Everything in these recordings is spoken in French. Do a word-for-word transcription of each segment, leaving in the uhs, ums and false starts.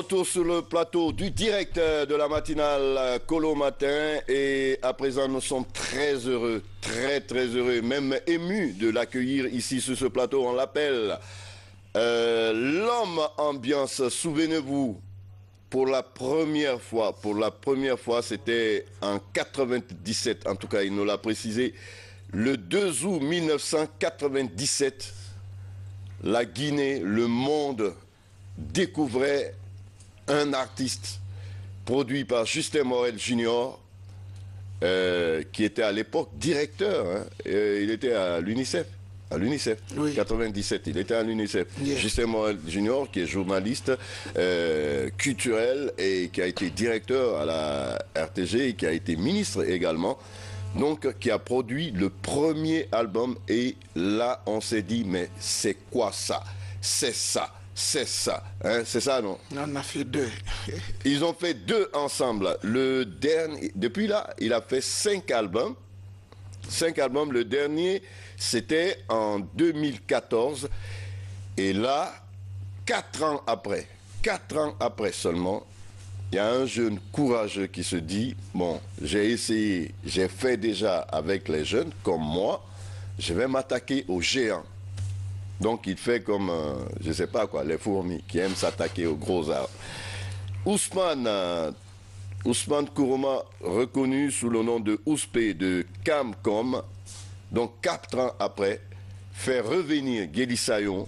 Retour sur le plateau du direct de la matinale Kolo Matin. Et à présent, nous sommes très heureux, très très heureux, même émus de l'accueillir ici sur ce plateau. On l'appelle euh, l'homme ambiance. Souvenez-vous, pour la première fois, pour la première fois, c'était en quatre-vingt-dix-sept, en tout cas, il nous l'a précisé, le deux août mille neuf cent quatre-vingt-dix-sept, la Guinée, le monde découvrait un artiste produit par Justin Morel Junior, euh, qui était à l'époque directeur, hein, et il était à l'UNICEF, à l'UNICEF, oui. quatre-vingt-dix-sept, il était à l'UNICEF. Yeah. Justin Morel Junior, qui est journaliste euh, culturel et qui a été directeur à la R T G et qui a été ministre également, donc qui a produit le premier album. Et là, on s'est dit, mais c'est quoi ça? C'est ça. C'est ça, hein, c'est ça, non? On a fait deux. Ils ont fait deux ensemble. Le dernier, depuis là, il a fait cinq albums. Cinq albums. Le dernier, c'était en deux mille quatorze. Et là, quatre ans après, quatre ans après seulement, il y a un jeune courageux qui se dit, bon, j'ai essayé, j'ai fait déjà avec les jeunes comme moi, je vais m'attaquer aux géants. Donc il fait comme, euh, je ne sais pas quoi, les fourmis qui aiment s'attaquer aux gros arbres. Ousmane, euh, Ousmane Kourouma, reconnu sous le nom de Ouspé de Kamkom, donc quatre ans après, fait revenir Djeli Sayon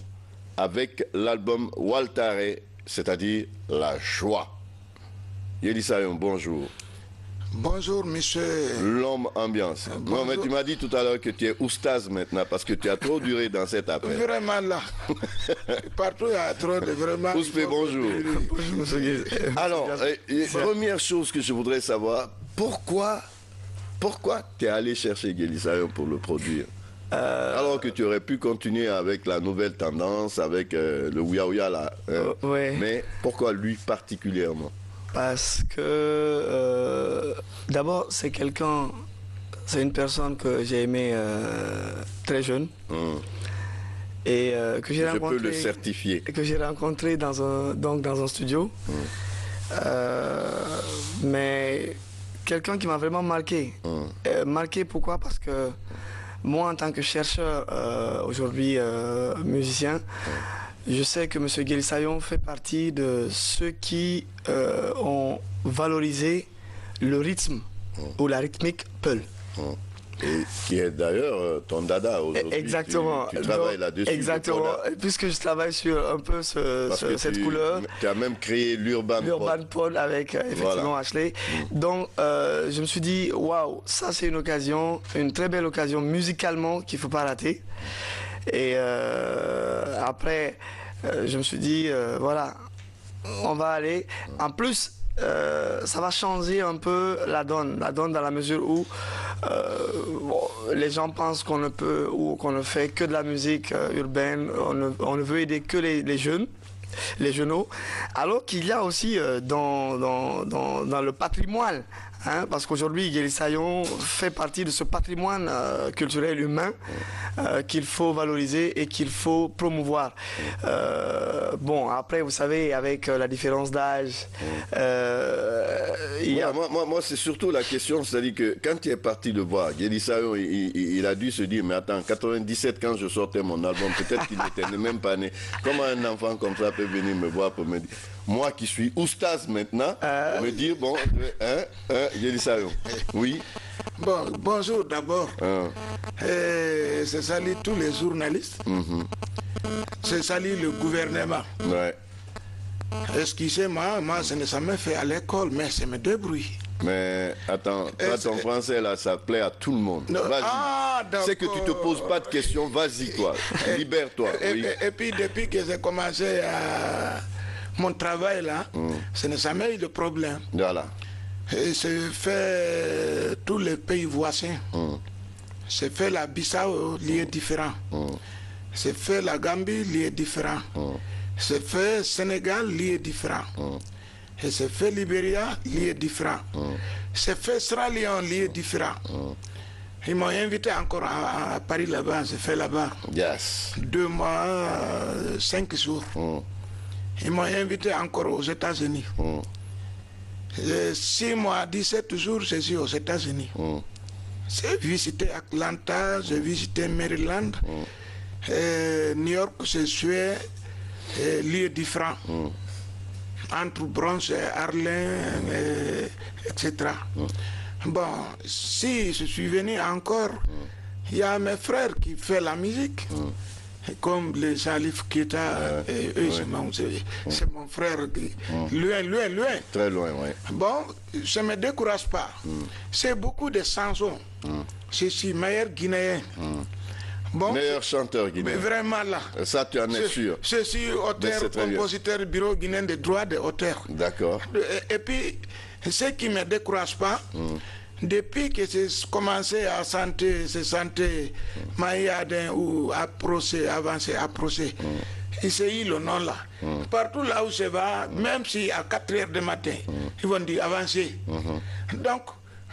avec l'album Waltare, c'est-à-dire la joie. Djeli Sayon, bonjour. Bonjour, monsieur. L'homme ambiance. Bonjour. Non, mais tu m'as dit tout à l'heure que tu es oustaz maintenant parce que tu as trop duré dans cet appel. Vraiment là. Partout, il y a trop de vraiment. Ousmé, bonjour. Bonjour. Alors, euh, première chose que je voudrais savoir, pourquoi, pourquoi tu es allé chercher Djeli Sayon pour le produire? Euh... Alors que tu aurais pu continuer avec la nouvelle tendance, avec euh, le ouya-ouya là. Hein. Euh, ouais. Mais pourquoi lui particulièrement? Parce que euh, d'abord c'est quelqu'un, c'est une personne que j'ai aimée euh, très jeune mmh. et euh, que j'ai rencontré. Je peux le certifier. Que j'ai rencontré dans un donc dans un studio, mmh. euh, mais quelqu'un qui m'a vraiment marqué. Mmh. Euh, marqué pourquoi? Parce que moi en tant que chercheur euh, aujourd'hui euh, musicien. Mmh. Je sais que M. Djeli Sayon fait partie de ceux qui euh, ont valorisé le rythme mmh. ou la rythmique Peul. Mmh. Et qui est d'ailleurs ton dada aujourd'hui. Exactement. Tu, tu travailles là-dessus. Exactement. Puisque je travaille sur un peu ce, ce, cette tu, couleur. Tu as même créé l'Urban Peul. L'Urban Peul avec effectivement voilà. Ashley. Mmh. Donc euh, je me suis dit, waouh, ça c'est une occasion, une très belle occasion musicalement qu'il ne faut pas rater. Et euh, après, euh, je me suis dit, euh, voilà, on va aller. En plus, euh, ça va changer un peu la donne, la donne dans la mesure où euh, bon, les gens pensent qu'on ne peut ou qu'on ne fait que de la musique euh, urbaine, on ne, on ne veut aider que les, les jeunes. les genoux, alors qu'il y a aussi euh, dans, dans, dans, dans le patrimoine, hein, parce qu'aujourd'hui Djeli Sayon fait partie de ce patrimoine euh, culturel humain euh, qu'il faut valoriser et qu'il faut promouvoir. Euh, bon, après vous savez, avec euh, la différence d'âge... Euh, a... Moi, moi, moi c'est surtout la question, c'est-à-dire que quand tu es parti de voir Djeli Sayon, il, il, il a dû se dire, mais attends, quatre-vingt-dix-sept quand je sortais mon album, peut-être qu'il n'était même pas né. Comment un enfant comme ça peut venir me voir pour me dire, moi qui suis oustaz maintenant, euh... pour me dire, bon, hein, hein, Djeli Sayon. Oui. Bon, bonjour d'abord. Ah. Eh, c'est salué tous les journalistes. Mm-hmm. C'est salué le gouvernement. Ouais. Est-ce que c'est moi, moi, ça m'a fait à l'école, mais c'est me débrouiller. Mais attends, toi, ton français là, ça plaît à tout le monde. Vas-y. Ah, c'est que tu te poses pas de questions, vas-y toi, libère-toi. Oui. Et, et, et puis depuis que j'ai commencé à mon travail là, mm. ce n'est jamais eu de problème. Voilà. Et c'est fait tous les pays voisins. Mm. C'est fait la Bissau, lié différent. Mm. C'est fait la Gambie, lié différent. Mm. C'est fait Sénégal, lié différent. Mm. Et c'est fait Libéria, lié différent. Mm. C'est fait Sierra Leone, lié différent. Mm. Ils m'ont invité encore à, à Paris là-bas, j'ai fait là-bas. Yes. Deux mois, euh, cinq jours. Mm. Ils m'ont invité encore aux États-Unis. Mm. Six mois, dix-sept jours, je suis aux États-Unis. Mm. J'ai visité Atlanta, j'ai visité Maryland, mm. et New York, je suis lieu différent. Mm. Entre Bronx et Harlem, et, et cetera. Mm. Bon, si je suis venu encore, il mm. y a mes frères qui font la musique. Mm. Comme les Salif Keita, euh, et eux, oui. c'est mon frère, qui, mm. loin, loin, loin. Très loin, oui. Bon, ça ne me décourage pas. Mm. C'est beaucoup de chansons. Mm. Je suis meilleur Guinéen. Mm. Bon, meilleur chanteur guinéen. Vraiment là. Ça, tu en es sûr. Je suis auteur, compositeur, bien. Bureau guinéen des droits des auteurs. D'accord. Et, et puis, ce qui ne me décourage pas, mm. depuis que j'ai commencé à sentir, se sentir mm. maïadin ou approcher, avancer, approcher, mm. il s'est eu le nom là. Mm. Partout là où je vais, mm. même si à quatre heures du matin, mm. ils vont dire avancer. Mm-hmm. Donc,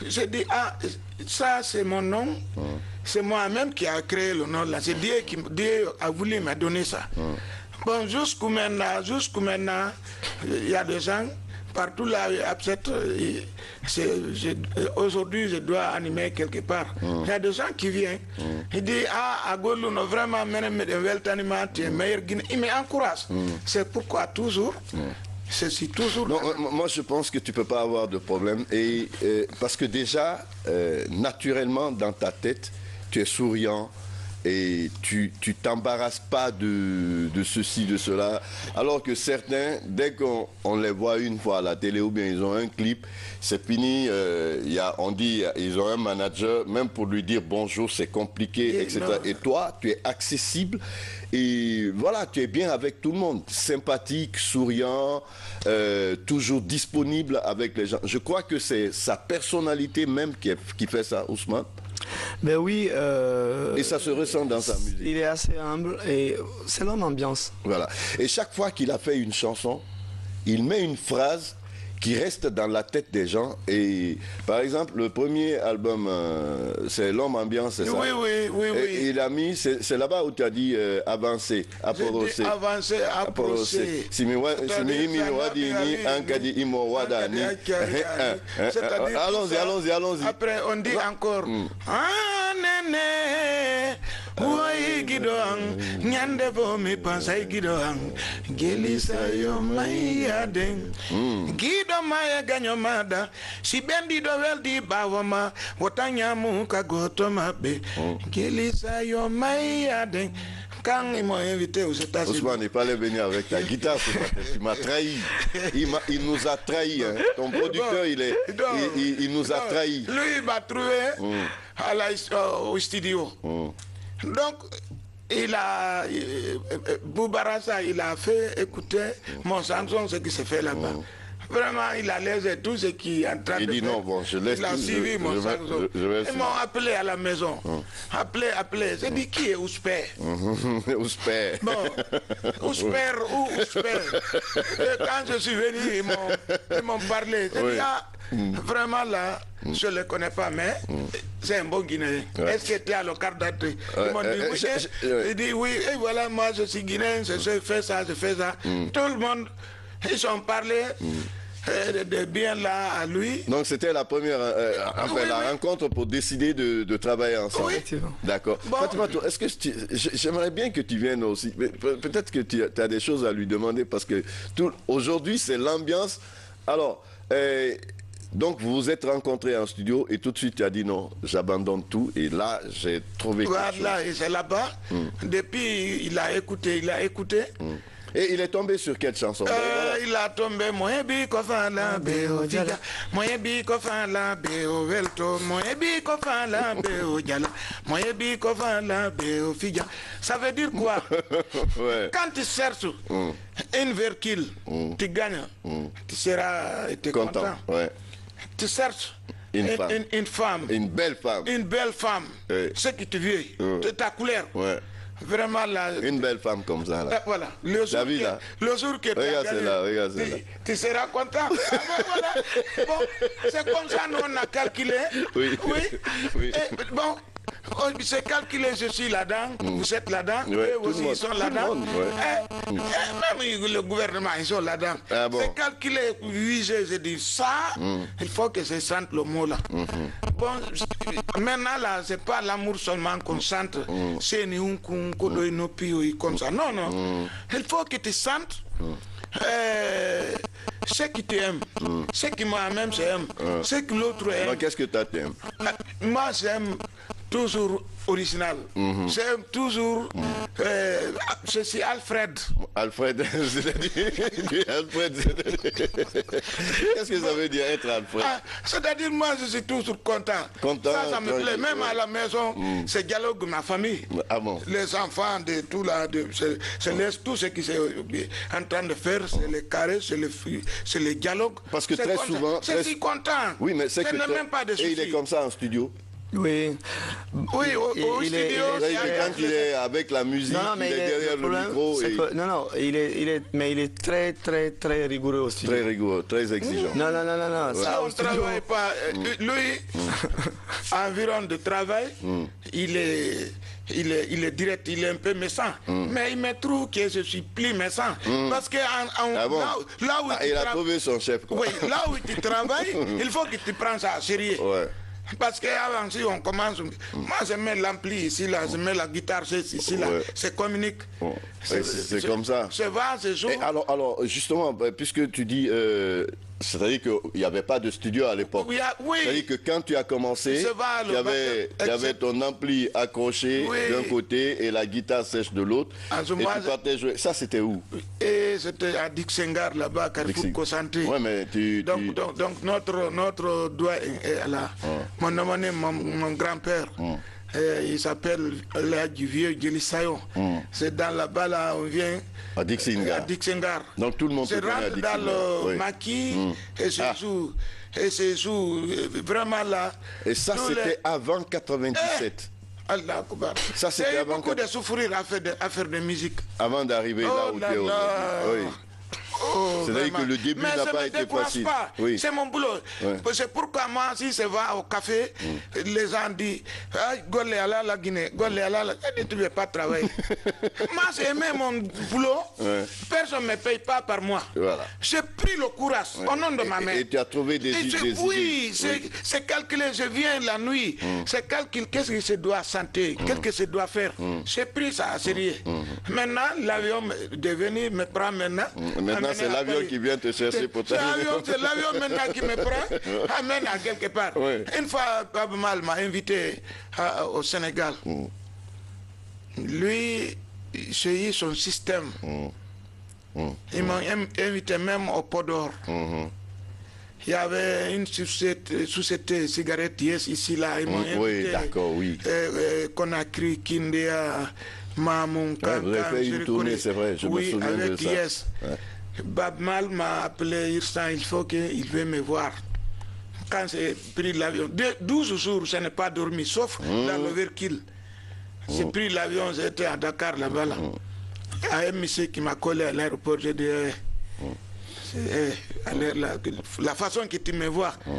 je dis, ah, ça c'est mon nom, mm. c'est moi-même qui a créé le nom là. C'est Dieu qui Dieu a voulu me donner ça. Mm. Bon, jusqu'où maintenant, jusqu'où maintenant, il y a des gens. Partout là, aujourd'hui, je dois animer quelque part. Il y a des gens qui viennent. Ils disent, ah, Agolou, vraiment, tu es meilleur Guinée. Ils m'encouragent. C'est pourquoi toujours, ceci toujours... Moi, je pense que tu ne peux pas avoir de problème. Et, euh, parce que déjà, euh, naturellement, dans ta tête, tu es souriant. Et tu tu t'embarrasses pas de, de ceci, de cela. Alors que certains, dès qu'on on les voit une fois à la télé ou bien ils ont un clip, c'est fini, euh, y a, on dit ils ont un manager, même pour lui dire bonjour, c'est compliqué, et et cetera. Non. Et toi, tu es accessible et voilà, tu es bien avec tout le monde. Sympathique, souriant, euh, toujours disponible avec les gens. Je crois que c'est sa personnalité même qui, est, qui fait ça, Ousmane. Ben oui. Euh, et ça se ressent dans sa musique. Il est assez humble et c'est l'homme ambiance. Voilà. Et chaque fois qu'il a fait une chanson, il met une phrase qui reste dans la tête des gens. Et par exemple, le premier album, euh, c'est l'homme ambiance, c'est ça? Oui, oui, oui. Et, oui. Il a mis, c'est là-bas où tu as dit euh, avancer, approcher. Avancer, approcher. Allons-y, allons-y, allons-y. Après, on dit non. encore. Mm. Ah, néné. Woy gidoang nyande bomi pansay gidoang Djeli Sayon Kouyaté gido maya ganyomada si bendi do weldi bawama wotanya muka gotoma be Djeli Sayon Kouyaté. Quand ils m'ont invité aux États-Unis. Ousmane n'est pas allé venir avec ta guitare ce matin. Il m'a trahi. Il, il nous a trahi. Hein. Ton producteur, bon, il, est, donc, il, il, il nous donc, a trahi. Lui, il m'a trouvé mm. à la, euh, au studio. Mm. Donc, il a, Boubarasa, il a fait écouter mon chanson, ce qui se fait là-bas. Mm. Vraiment, il a laissé tout ce qui est en train il de. Il dit faire. Non, bon, je laisse. Il a suivi je, mon je, sanction. Je, je Ils m'ont appelé à la maison. Oh. Appelé, appelé. J'ai dit qui est Ouspé? Ouspé. Bon, Ouspé ou Ouspé. Quand je suis venu, ils m'ont parlé. J'ai oui. dit, ah, mm. vraiment là, mm. je ne le connais pas, mais mm. c'est un bon Guinéen. Ouais. Est-ce que tu as le carte d'entrée? Ouais. Ils m'ont dit euh, oui. Je, je, je, Ils disent oui, et voilà, moi je suis Guinéen, je, je fais ça, je fais ça. Mm. Tout le monde, ils ont parlé. Mm. De, de bien là à lui. Donc c'était la première euh, enfin, oui, la oui. rencontre pour décider de, de travailler ensemble. Oui. D'accord. Bon. Fatima, est-ce que j'aimerais bien que tu viennes aussi. Peut-être que tu as des choses à lui demander parce que aujourd'hui c'est l'ambiance. Alors euh, donc vous vous êtes rencontrés en studio et tout de suite tu as dit non, j'abandonne tout et là j'ai trouvé. Voilà, et c'est là-bas. Mm. Depuis il a écouté, il a écouté. Mm. Et il est tombé sur quelle chanson? euh, Il a tombé Moyen Bikofan la Béo Djala, Moyen Bikofan la Béo Velto, Moyen Bikofan la Béo Djala, Moyen Bikofan la Béo Fidja. Ça veut dire quoi? Ouais. Quand tu cherches mm. une vertu, mm. tu gagnes, mm. tu seras tu content. content. Ouais. Tu cherches une, une, femme. Une, une femme, une belle femme, une belle femme, ouais. ce que tu veux, mm. de ta couleur. Ouais. Vraiment là. Une belle femme comme ça. Là. Voilà. Le jour que, là. Le jour que regarde tu, là, regarde tu, là. tu seras content. Ah ben voilà. Bon, c'est comme ça, nous on a calculé. Oui. Oui. oui. Et, bon, on s'est calculé, je suis là-dedans, mm. vous êtes là-dedans, ouais, eux aussi ils sont là-dedans. Ouais. Mm. Même le gouvernement, ils sont là-dedans. Ah bon. C'est calculé, oui, j'ai dit ça, mm. il faut que se sente le mot là. Mm -hmm. Bon, maintenant là, c'est pas l'amour seulement qu'on sente, mm. c'est comme ça. Non, non. Mm. Il faut que tu sentes. Mm. Euh, ceux qui t'aiment, mm. ceux qui moi-même j'aime, mm. ceux que l'autre aime. Qu'est-ce que toi t'aimes? Moi j'aime toujours original. Mm-hmm. J'aime toujours. Mm. Euh, je suis Alfred. Alfred, c'est-à-dire. Alfred, qu'est-ce que ça veut dire être Alfred? Ah, c'est-à-dire, moi, je suis toujours content. Content. Ça, ça me plaît. Même ouais. à la maison, mm. c'est dialogue ma famille. Ah bon. Les enfants, de tout là, de, se, se laissent tout ce qu'ils sont en train de faire. C'est oh. les carrés, c'est les, les dialogues. Parce que très content. souvent. C'est très... si content. Oui, mais c'est que. Ne même pas de soucis. Et il est comme ça en studio? Oui, oui, au, au il, studio, il est, il est, quand il est avec la musique, non, non, il, il est, est derrière le, problème, le micro. Et... Que, non, non, il est, il est, mais il est très, très, très rigoureux aussi. Très rigoureux, très exigeant. Non, non, non, non, non. Ouais. Ça, on ne travaille pas. Mm. Lui, mm. environ de travail, mm. il est... Il est, il est direct, il est un peu méchant. Mm. Mais il me trouve que je suis plus méchant. Mm. Parce que en, en, ah bon? là, là où ah, il a trouvé son chef. Quoi. Oui, là où tu travailles, il faut que tu prennes ça à sérieux. Ouais. Parce qu'avant, si on commence, mm. moi je mets l'ampli ici, là, je mets la guitare ici, là, ouais. c'est communique. Oh. C'est comme ça. C'est va, c'est chaud. Alors, alors, justement, puisque tu dis, euh, c'est-à-dire qu'il n'y avait pas de studio à l'époque. Oui, oui. C'est-à-dire que quand tu as commencé, il y avait, y avait ton ampli accroché oui. d'un côté et la guitare sèche de l'autre. Et tu partais jouer. Ça, c'était où? Et c'était à Dixengar, là-bas, Carrefour Kosanté. Oui, mais tu... Donc, tu... donc, donc notre, notre doigt est là. Ah. Mon, mon, mon grand-père... Ah. Euh, il s'appelle là du vieux Djeli Sayon. Mm. C'est dans là-bas, là, on vient à Dixengar. Euh, Donc tout le monde se rentre dans le oui. maquis mm. et se ah. joue. Et se joue vraiment là. Et ça, c'était les... avant quatre-vingt-dix-sept. Eh Allah Akbar. Ça, c'était avant. beaucoup quatre... de souffrir à faire de, à faire de musique. Avant d'arriver oh là où tu es aujourd'hui. Oui. Oh, c'est-à-dire que le début n'a pas été facile. Oui. C'est mon boulot. Ouais. C'est pourquoi moi, si je vais au café, mm. les gens disent ah, Golé ala la Guinée, Golé ala la Guinée, tu ne veux pas travailler. Moi, j'ai aimé mon boulot. Ouais. Personne ne me paye pas par moi. Voilà. J'ai pris le courage ouais. au nom de et, ma mère. Et tu as trouvé des, et je, des oui, idées. Oui, c'est calculé. Je viens la nuit. Mm. C'est calculé. Qu'est-ce que je dois sentir? Mm. Qu'est-ce que je dois faire? Mm. J'ai pris ça à sérieux. Mm. Maintenant, l'avion de venir me prend maintenant. Mm. maintenant c'est l'avion qui vient te chercher pour ta vie. C'est l'avion maintenant qui me prend, amène à quelque part. Oui. Une fois, Baba Maal m'a invité à, au Sénégal. Mm. Lui, j'ai eu son système. Mm. Mm. Ils m'ont invité même au Podor. Mm. Il y avait une société, société cigarette, yes, ici, là. Ils m'ont mm. invité. Oui, d'accord, oui. Euh, euh, Conakry, Kindéa, Mamoum, Kankan. Vous avez fait une tournée, c'est vrai, je oui, me souviens avec de ça. Yes. Ouais. Baba Maal m'a appelé, il faut qu'il vienne me voir. Quand j'ai pris l'avion, douze jours, je n'ai pas dormi, sauf mmh. dans l'overkill. J'ai pris l'avion, j'étais à Dakar là-bas. Là. Il y a un monsieur qui m'a collé à l'aéroport, j'ai dit, eh, eh, alors, la, la façon que tu me vois, mmh.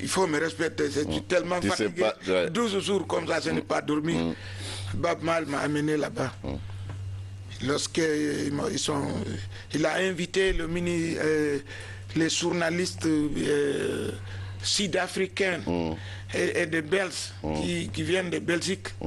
il faut me respecter, je suis tellement tu fatigué. Pas, ouais. douze jours comme ça, je n'ai pas dormi. Mmh. Baba Maal m'a amené là-bas. Mmh. Lorsqu'ils sont, il a invité le mini, euh, les journalistes euh, sud-africains mm. et, et de Belges mm. qui, qui viennent de Belgique. Mm.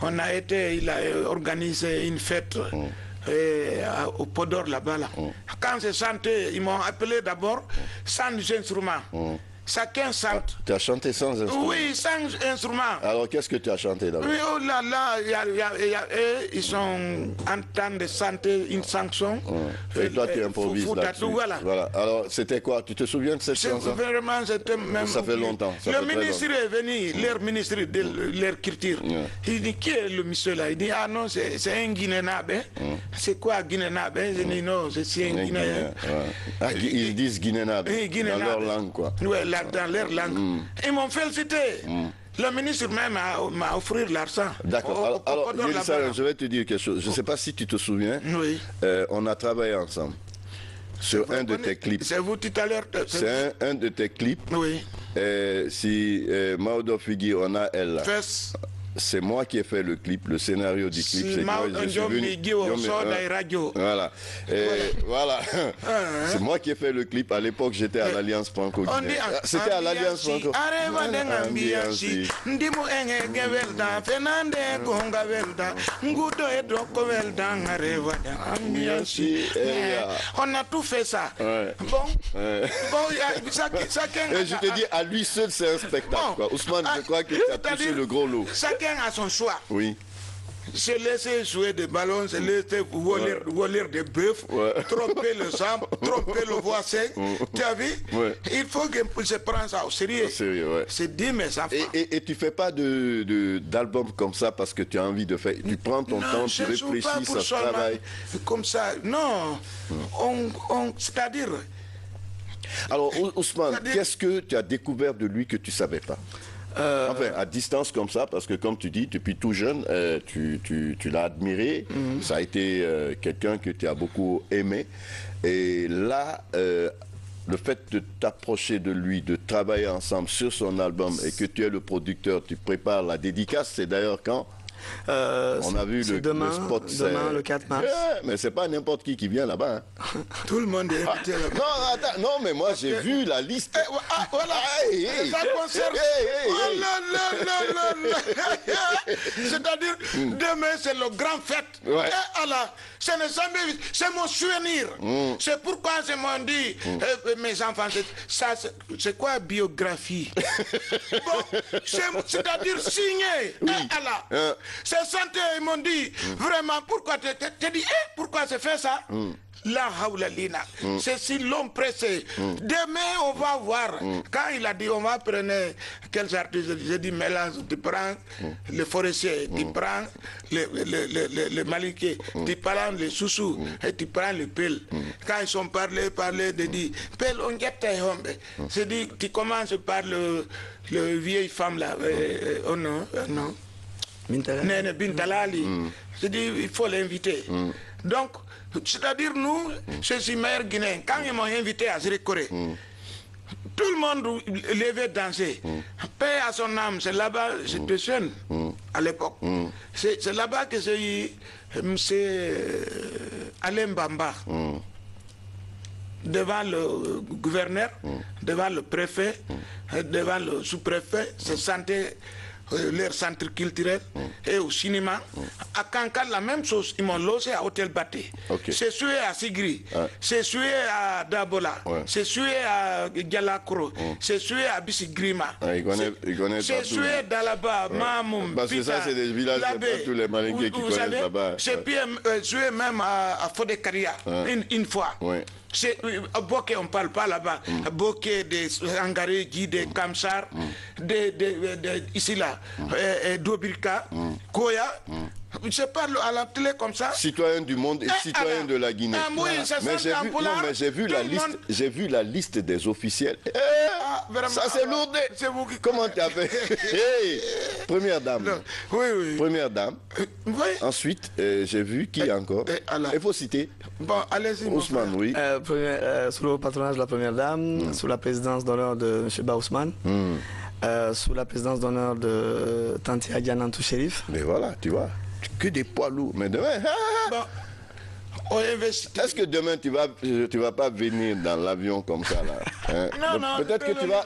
On a été, il a organisé une fête mm. euh, à, au Podor là-bas. Là. Mm. Quand je chantais, ils m'ont appelé d'abord sans instrument. Mm. Chacun chante. Ah, tu as chanté sans instrument? Oui, sans instrument. Alors qu'est-ce que tu as chanté d'abord? Oui, oh là là, y a, y a, y a, eux, ils sont en train de chanter une chanson. Ouais. Et, et toi, tu improvises là-dessus. Voilà. Voilà. Alors c'était quoi? Tu te souviens de cette chanson? Vraiment, c'était même... Ça fait longtemps. Ça le fait ministre longtemps. est venu, mmh. leur ministre de mmh. leur culture. Mmh. Il dit, qui est le monsieur là? Il dit, ah non, c'est un Guiné-Nabe. Mmh. C'est quoi Guiné-Nabe? Il dit, non, c'est un Guinéen. Ils disent Guiné-Nabe dans leur langue, quoi. Dans leur langue. Mm. Ils m'ont félicité. Mm. Le ministre même m'a offert l'argent. D'accord. Alors, alors Yelissa, je vais te dire quelque chose. Je ne sais pas si tu te souviens. Oui. Euh, on a travaillé ensemble sur un de tes clips. C'est vous tout à l'heure. C'est un, un de tes clips. Oui. Euh, si euh, Maodo Figui, on a elle là. Fess. c'est moi qui ai fait le clip, le scénario du clip. C'est moi qui ai fait le Voilà. voilà. C'est moi qui ai fait le clip. À l'époque, j'étais à l'Alliance Franco-Guinée. C'était à l'Alliance Franco-Guinée. On a tout fait ça. Ouais. Bon. Ouais. bon ça, ça, et je te dis, à lui seul, c'est un spectacle. Bon. Quoi. Ousmane, ah, je crois qu'il a touché le gros lot. Chacun a son choix. Oui. Se laisser jouer des ballons, se laisser voler, ouais. voler des bœufs, ouais. tromper le sang, tromper le voisin. Tu as vu, ouais. Il faut que se prenne ça au sérieux. Ouais. C'est dit, mes enfants. Et, et, et tu ne fais pas d'album de, de, comme ça parce que tu as envie de faire. Tu prends ton non, temps, tu réfléchis, ça travaille. Comme ça, non. non. On, on, C'est-à-dire. Alors, Ousmane, qu'est-ce que tu as découvert de lui que tu ne savais pas? Euh... Enfin, à distance comme ça, parce que comme tu dis, depuis tout jeune, euh, tu, tu, tu l'as admiré. Mm-hmm. Ça a été euh, quelqu'un que tu as beaucoup aimé. Et là, euh, le fait de t'approcher de lui, de travailler ensemble sur son album et que tu es le producteur, tu prépares la dédicace, c'est d'ailleurs quand ? Euh, on a vu le, demain, le spot demain le quatre mars. Yeah, mais c'est pas n'importe qui qui vient là-bas. Hein. Tout le monde est invité là-bas. Non, attends, non, mais moi j'ai vu la liste. Eh, ah, voilà, hey, hey, ça concerne. Hey, hey, oh, hey. Non, non, non, non. C'est-à-dire, mm. demain c'est le grand fête. Ouais. Eh, Allah, c'est mon souvenir. Mm. C'est pourquoi je m'en dis, mm. euh, mes enfants, ça, c'est quoi biographie? Bon, c'est-à-dire signé. Oui. Eh, Allah. Euh. C'est santé, ils m'ont dit, mm. vraiment, pourquoi tu te dis, eh, pourquoi c'est fait ça mm. La haoula lina, mm. c'est si long pressé. Mm. Demain, on va voir. Mm. Quand il a dit, on va prendre quels artistes, j'ai dit, mélange, tu prends mm. le forestier, mm. tu prends le, le, le, le, le maliké, mm. tu prends le soussou, mm. et tu prends le pel. Mm. Quand ils sont parlés, parlés, ils disent, pel, on get a hombre. C'est dit, tu commences par le, le vieille femme là. Mm. Euh, oh non, euh, non. Nene Bintalali, mm. c'est dit, il faut l'inviter. Mm. Donc, c'est-à-dire nous, mm. je suis maire guinéen, quand mm. ils m'ont invité à Zérékoré, mm. tout le monde levait danser. Mm. Paix à son âme, c'est là-bas, j'étais mm. jeune mm. à l'époque. Mm. C'est là-bas que j'ai eu M. Alain Bamba, mm. devant le gouverneur, mm. devant le préfet, mm. devant le sous-préfet, mm. se sentait... leur centre culturel mm. et au cinéma. Mm. À Kankan, la même chose, ils m'ont logé à Hôtel Baté. Okay. C'est sué à Sigri, ah. c'est sué à Dabola, ouais. c'est sué à Galakro, mm. c'est sué à Bissigrima, ah, c'est sué à Dalaba, ouais. Mamoum, parce que ça, c'est des villages, c'est pas tous les Malinqués qui connaissent là-bas. C'est ouais. bien euh, sué même à, à Fodekaria, ah. une, une fois. Ouais. À Boké, on ne parle pas là-bas. Mm. Boké, des Angaregi, des Kamsar, mm. des, des, des, des, ici là, mm. et, et Dobirka, mm. Koya. Mm. Je parle à la télé comme ça. Citoyen du monde et, et citoyen la... de la Guinée. Ah, oui, ça mais j'ai vu, non, mais j'ai vu, monde... vu la liste des officiels. Eh, ah, vraiment, ça c'est lourd. Vous qui... Comment tu as fait? hey, Première dame. Non. Oui, oui. Première dame. Oui. Ensuite, euh, j'ai vu qui et, encore et il faut citer. Bon, allez-y. Ousmane, oui. Euh, premier, euh, sous le patronage de la première dame, mm. sous la présidence d'honneur de M. Baousman. Mm. Euh, sous la présidence d'honneur de Tanti Adianantou Chérif. Mais voilà, tu vois. Que des poids lourds. Mais demain, ah, bon, on investit. Est-ce que demain tu vas, tu vas pas venir dans l'avion comme ça là hein? Non, non. Peut-être que tu vas.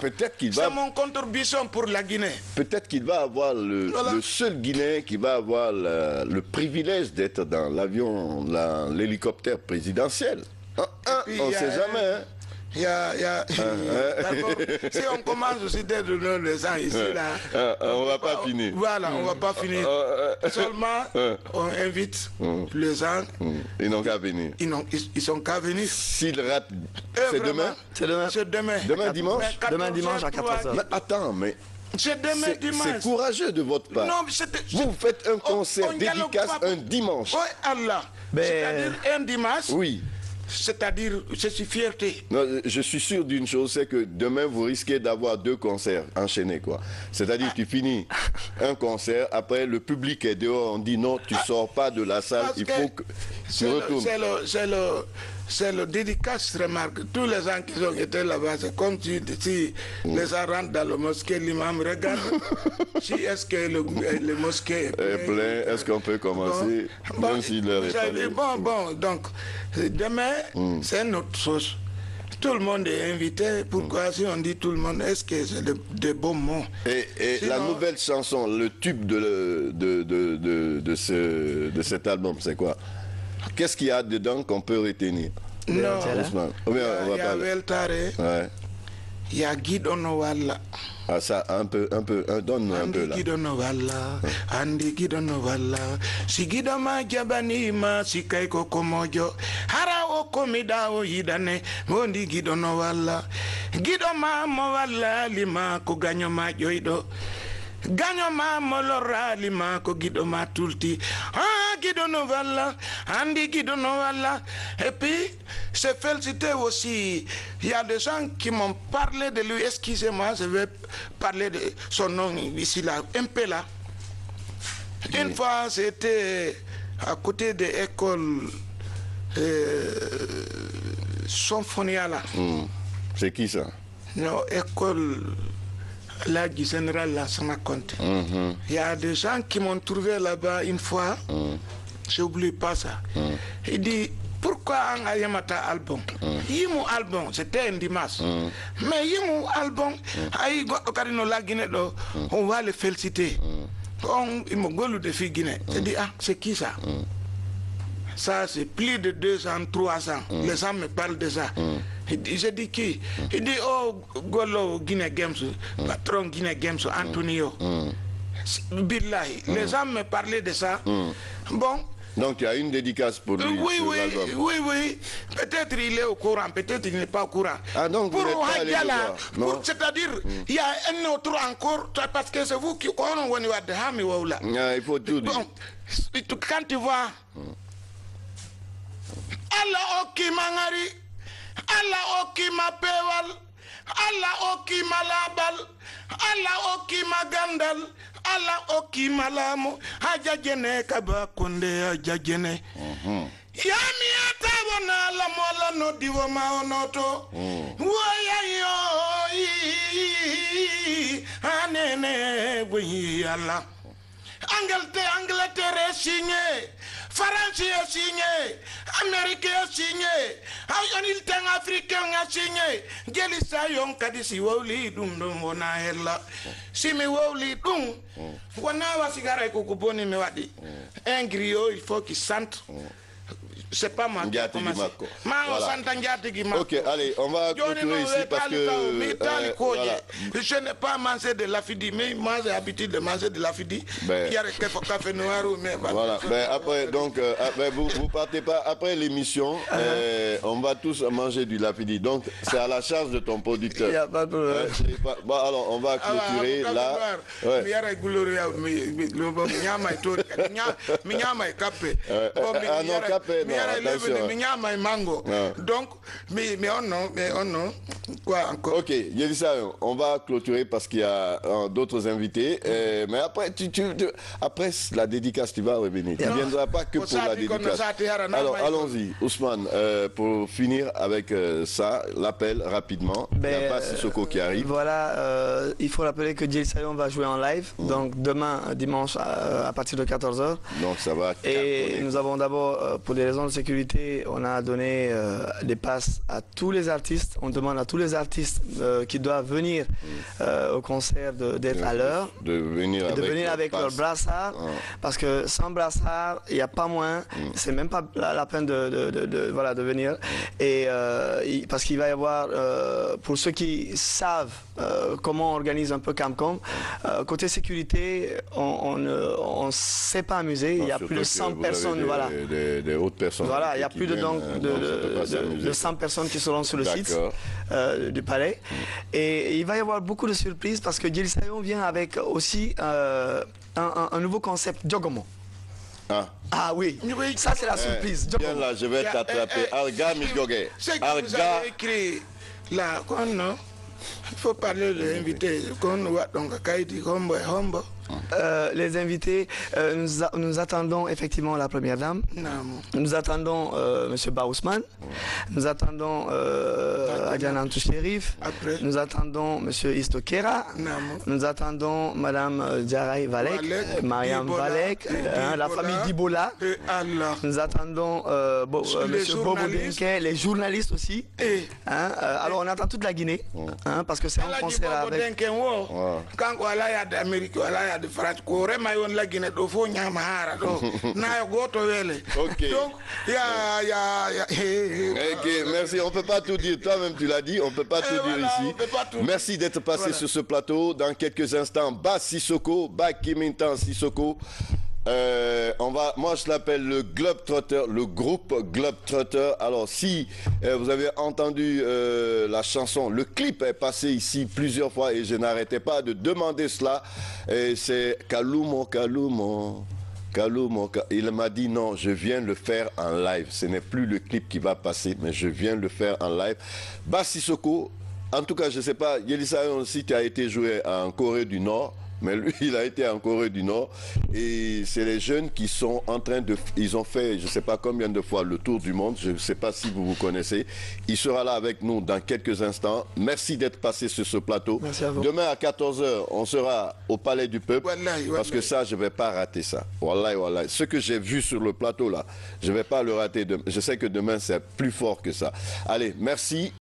Peut-être qu'il va. C'est mon contribution pour la Guinée. Peut-être qu'il va avoir le, voilà. le seul Guinéen qui va avoir le, le privilège d'être dans l'avion, dans l'hélicoptère présidentiel. Ah, ah, puis, on ne sait jamais. Un... Hein? Y a, y a, si on commence aussi d'être les gens ici là, ah, ah, on ne va pas, pas finir. Voilà, on ne va pas finir. Ah, ah, Seulement, ah, on invite ah, les gens. Ils n'ont qu'à venir. Ils n'ont, ils, ils sont qu'à venir. S'ils ratent, c'est demain. C'est demain. C'est demain. Demain dimanche. Demain dimanche à quatorze heures. Attends, mais. C'est courageux de votre part. Non, vous faites un concert on, on dédicace pas... un dimanche. Oui, Allah. Ben... C'est-à-dire un dimanche. Oui. C'est-à-dire, je suis fierté. Non, je suis sûr d'une chose, c'est que demain, vous risquez d'avoir deux concerts enchaînés, quoi. C'est-à-dire, ah. tu finis un concert, après, le public est dehors, on dit non, tu ne ah. sors pas de la salle, Parce il faut que, que tu retournes. C'est le... c'est le dédicace, remarque. Tous les gens qui ont été là-bas, c'est comme tu dis, si les gens rentrent dans le mosquée, l'imam regarde si est-ce que le, le mosquée est plein, plein. Est-ce qu'on peut commencer bon, même bon, si l'heure est dit, bon, bon, donc, demain, mm. c'est notre chose. Tout le monde est invité. Pourquoi si on dit tout le monde, est-ce que c'est de, de beaux mots? Et, et sinon, la nouvelle chanson, le tube de, le, de, de, de, de, ce, de cet album, c'est quoi? Qu'est-ce qu'il y a dedans qu'on peut retenir? Non, il y a Waltare, il y a Guido Novalla. Ah ça, un peu, un peu, un donne un peu là. Guido Novalla, Andy Guido Novalla, si Guido Mangiabanima, si Kaiko Komojo, Harao Komidao Hidane, Mondi Guido Novalla, Guido Mamovalla, Lima, Koganyo Majoido. Gagnoma molora lima ko guido ma tulti ah guido novalla andi guido novalla. Et puis c'est félicité aussi, il y a des gens qui m'ont parlé de lui. Excusez-moi, je vais parler de son nom ici là un peu là. Une oui. fois c'était à côté de l'école euh, Symphonia là. Mm. C'est qui ça? Non, école là du général là, ça m'a compté. Mm-hmm. Il y a des gens qui m'ont trouvé là-bas une fois, mm. j'oublie pas ça. Mm. Il dit pourquoi on a eu un album? Il mon album, c'était un dimanche. Mm. Mais il mon album, mm. on va le féliciter. Mm. Il m'a goulé de fille Guinée. Mm. Je dis ah c'est qui ça? Mm. Ça c'est plus de deux ans, trois ans. Mm. Les gens me parlent de ça. Mm. J'ai dit qui? Il dit oh Golo Guinée Games, patron Guinée Games, Antonio. Mm. Billahi, mm. les gens me parlaient de ça. Mm. Bon. Donc il y a une dédicace pour lui. Oui, oui, oui, oui. Peut-être il est au courant, peut-être il n'est pas au courant. Ah, donc pour Ouagala, c'est-à-dire, il y a un autre encore, parce que c'est vous qui on va de Hami Waoula. Il faut tout dire. Bon, quand tu vois, Allah Oki Mangari. Allah oki ma pewal, Allah oki ma labal, Allah oki ma gandal, Allah oki ma lamo, haja jene kaba kunde haja jene. Yami atavona la mola no divo maonoto, woyayoi, anene buyi Allah. Angelte, Angleterre est signé, France est signé, Amérique est signé, Aïonil Tang africain a signé, Djeli Sayon Kadisi Woli Dum Dum Wana Hella, Simi Woli Dum, Wana Wasigara Kokuboni Mewadi, un griot il faut qu'il sente. C'est pas ma voilà. Ok, allez, on va continuer ici parce que... Euh, euh, voilà. Je n'ai pas mangé de l'afidi, mais moi j'ai l'habitude de manger de l'afidi. Ben. Il y a quelques cafés noirs ou mais... Voilà, ben, après, donc, euh, ben, vous ne partez pas. Après l'émission, uh-huh. euh, on va tous manger du l'afidi. Donc, c'est à la charge de ton producteur. Il n'y a pas de problème. Euh, pas... Bon, alors, on va clôturer ah, là. Ouais. Ah non, capé, non. Donc, mais, mais on non, mais on non. Quoi encore? Ok, Djeli Sayon, on va clôturer parce qu'il y a euh, d'autres invités. Euh, mais après, tu, tu, tu, après la dédicace, tu vas revenir. Tu ne viendras pas que pour la dédicace. Alors, allons-y, Ousmane, euh, pour finir avec euh, ça, l'appel rapidement. Mais, la passe Soko qui arrive. Voilà, euh, il faut rappeler que Djeli Sayon va jouer en live. Mmh. Donc, demain, dimanche, à, à partir de quatorze heures. Donc, ça va. Et cartonner. Nous avons d'abord, euh, pour les raisons de sécurité, on a donné euh, des passes à tous les artistes. On demande à tous les artistes euh, qui doivent venir euh, au concert d'être à l'heure, de venir avec, de venir avec leur brassard, ah. parce que sans brassard, il n'y a pas moins, mm. c'est même pas la, la peine de, de, de, de, voilà, de venir. Mm. Et, euh, il, parce qu'il va y avoir, euh, pour ceux qui savent euh, comment on organise un peu Kamkom, euh, côté sécurité, on ne s'est pas amusé, il y a plus de cent personnes. Des, voilà. des, des hautes personnes. Voilà, il y a plus de, viennent, donc, de, non, de, de cent personnes qui seront sur le site euh, du palais. Mm. Et il va y avoir beaucoup de surprises parce que Djeli Sayon vient avec aussi euh, un, un, un nouveau concept, Djogomo. Ah. ah oui, oui. Ça c'est la surprise. Eh, bien là, je vais t'attraper. Eh, eh, Alga Midjogé. C'est que Alga... vous avez écrit là, non? Il faut parler de l'invité. Quand on voit donc Kaïti, Hombo et Hombo. Euh, les invités, euh, nous, a, nous attendons effectivement la première dame. Non. Nous attendons euh, monsieur Baousman. Ouais. Nous attendons euh, Adjana Antou Chérif. Nous attendons monsieur Isto Kera. Non. Nous attendons madame Djaraï Valek, Valek Mariam Dibola, Valek, hein, la famille Dibola. Nous attendons euh, bo, euh, monsieur Bobo Denke, les journalistes aussi. Et hein, euh, et alors on attend toute la Guinée, ouais. hein, parce que c'est un concert avec... Ouais. Okay. Donc, yeah, yeah, yeah. Okay, merci. On ne peut pas tout dire. Toi-même, tu l'as dit. On ne peut pas et tout voilà, dire ici. Pas tout merci d'être passé voilà. sur ce plateau. Dans quelques instants, Ba Sissoko, Ba Kimintan Sissoko. Euh, on va, moi je l'appelle le Globe Trotter, le groupe Globe Trotter. Alors si euh, vous avez entendu euh, la chanson, le clip est passé ici plusieurs fois et je n'arrêtais pas de demander cela. C'est Kalumo, Kalumo, Kalumo. Il m'a dit non, je viens le faire en live. Ce n'est plus le clip qui va passer, mais je viens le faire en live. Ba Sissoko, en tout cas je ne sais pas, Djeli Sayon aussi qui a été joué en Corée du Nord. Mais lui, il a été en Corée du Nord. Et c'est les jeunes qui sont en train de... Ils ont fait, je ne sais pas combien de fois, le tour du monde. Je ne sais pas si vous vous connaissez. Il sera là avec nous dans quelques instants. Merci d'être passé sur ce plateau. Merci à vous. Demain à quatorze heures, on sera au Palais du Peuple. Wallahi, wallahi. Parce que ça, je ne vais pas rater ça. Wallahi, wallahi. Ce que j'ai vu sur le plateau, là, je ne vais pas le rater demain. Je sais que demain, c'est plus fort que ça. Allez, merci.